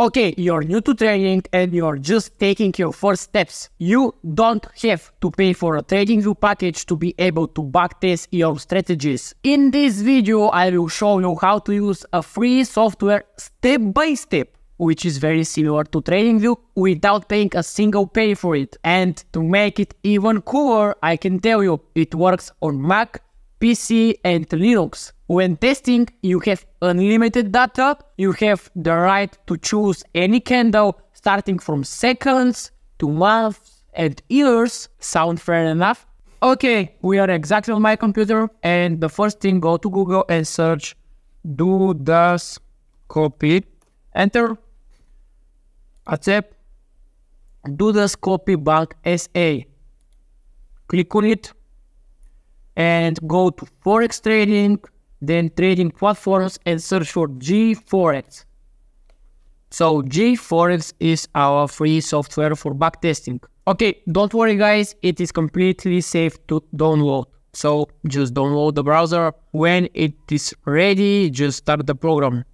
Okay, you're new to trading and you're just taking your first steps. You don't have to pay for a TradingView package to be able to backtest your strategies. In this video, I will show you how to use a free software step by step, which is very similar to TradingView, without paying a single penny for it. And to make it even cooler, I can tell you, it works on Mac, PC and Linux. When testing, you have unlimited data, you have the right to choose any candle, starting from seconds to months and years. Sound fair enough? Okay, we are exactly on my computer, and the first thing, go to Google and search Dukascopy. Enter, accept, Dukascopy Bank SA. Click on it and go to Forex Trading, then Trading Platforms, and search for GForex. So GForex is our free software for backtesting. Okay, don't worry guys, it is completely safe to download. So just download the browser. When it is ready, just start the program.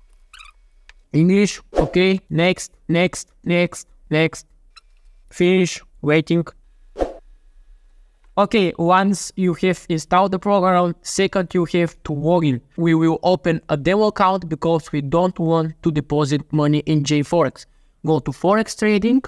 English, okay, next, finish, waiting. Okay, once you have installed the program, second you have to log in. We will open a demo account because we don't want to deposit money in JForex. Go to Forex Trading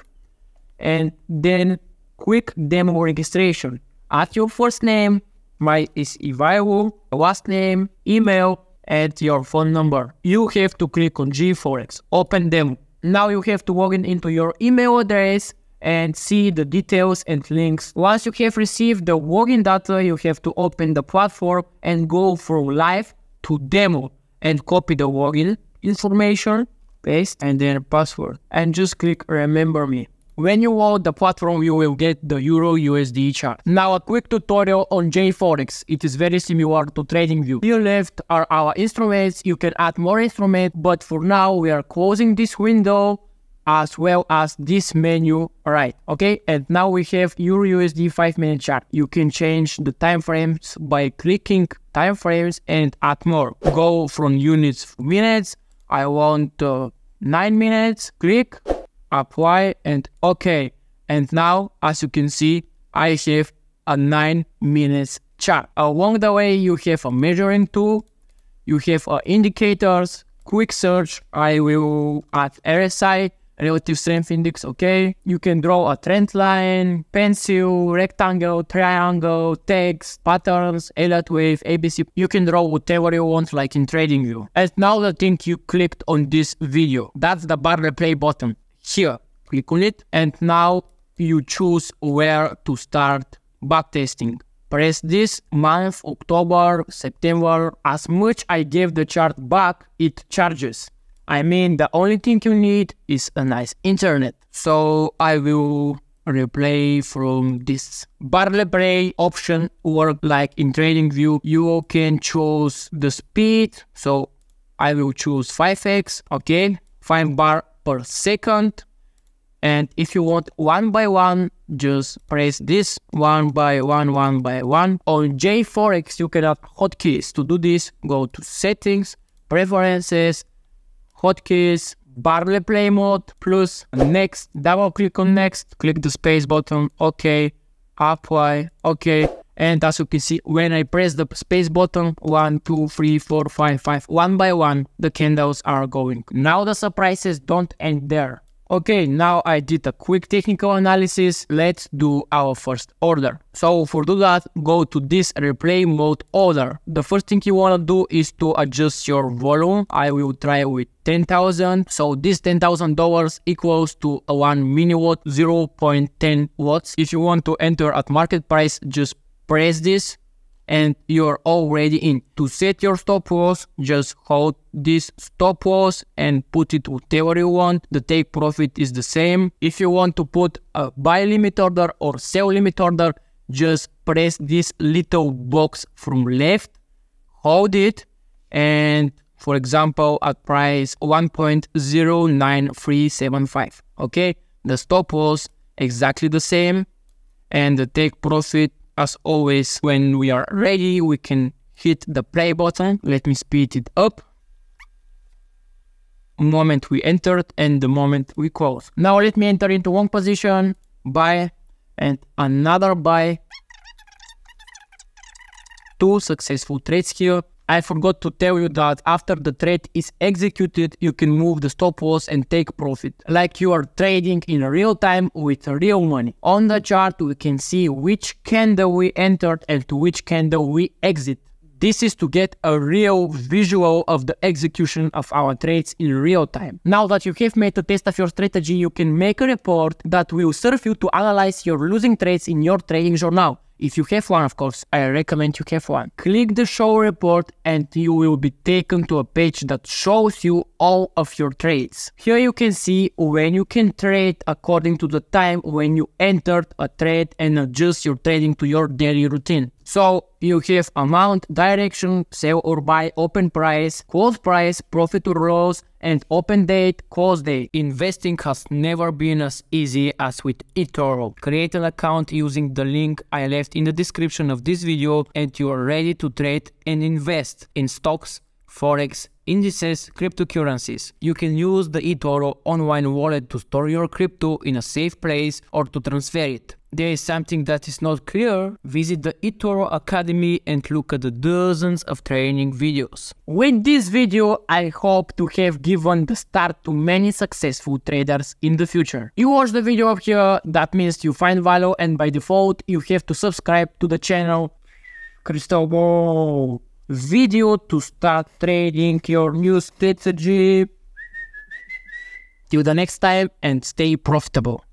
and then quick demo registration. Add your first name, mine is Ivaylo, last name, email, and your phone number. You have to click on GForex, open them. Now you have to log in into your email address and see the details and links. Once you have received the login data, you have to open the platform and go from live to demo and copy the login information, paste, and then password. And just click remember me. When you load the platform, you will get the EUR/USD chart. Now a quick tutorial on JForex. It is very similar to TradingView. Here left are our instruments. You can add more instruments, but for now we are closing this window as well as this menu right. Okay, and now we have EUR/USD 5-minute chart. You can change the time frames by clicking time frames and add more. Go from units to minutes. I want 9 minutes. Click, apply, and okay. And now, as you can see, I have a 9 minutes chart. Along the way, you have a measuring tool, you have indicators, quick search. I will add RSI, relative strength index. Okay, you can draw a trend line, pencil, rectangle, triangle, text, patterns, Elliott wave, ABC. You can draw whatever you want, like in TradingView. And now the thing you clicked on this video, that's the bar replay button. Here, click on it, and now you choose where to start backtesting. Press this month, October, September. As much I gave the chart back, it charges. I mean, the only thing you need is a nice internet. So I will replay from this. Bar replay option work like in TradingView. You can choose the speed. So I will choose 5x, okay, 5 bar per second. And if you want one by one, just press this one by one. On JForex, you can add hotkeys. To do this, go to settings, preferences, hotkeys, bar replay mode, plus next, double click on next, click the space button, okay, apply, okay. And as you can see, when I press the space button, 1, 2, 3, 4, 5, 5, one by one, the candles are going. Now the surprises don't end there. Okay, now I did a quick technical analysis. Let's do our first order. So for do that, go to this replay mode order. The first thing you want to do is to adjust your volume. I will try with 10,000. So this $10,000 equals to 1 mini-watt, 0.10 watts. If you want to enter at market price, just press this and you're already in. To set your stop loss, just hold this stop loss and put it whatever you want. The take profit is the same. If you want to put a buy limit order or sell limit order, just press this little box from left, hold it, and for example at price 1.09375. Okay, the stop loss exactly the same, and the take profit. As always, when we are ready, we can hit the play button. Let me speed it up. moment we entered and the moment we close. Now let me enter into long position, buy and another buy. Two successful trades here. I forgot to tell you that after the trade is executed, you can move the stop loss and take profit, like you are trading in real time with real money. On the chart, we can see which candle we entered and to which candle we exit. This is to get a real visual of the execution of our trades in real time. Now that you have made a test of your strategy, you can make a report that will serve you to analyze your losing trades in your trading journal. If you have one, of course, I recommend you have one. Click the show report and you will be taken to a page that shows you all of your trades. Here you can see when you can trade according to the time when you entered a trade and adjust your trading to your daily routine. So you have amount, direction, sell or buy, open price, close price, profit or loss, and open date, close date. Investing has never been as easy as with eToro. Create an account using the link I left in the description of this video and you are ready to trade and invest in stocks, forex, indices, cryptocurrencies. You can use the eToro online wallet to store your crypto in a safe place or to transfer it. There is something that is not clear, visit the eToro Academy and look at the dozens of training videos. With this video, I hope to have given the start to many successful traders in the future. You watch the video up here, that means you find value and by default, you have to subscribe to the channel. Crystal ball. Video to start trading your new strategy. Till the next time and stay profitable.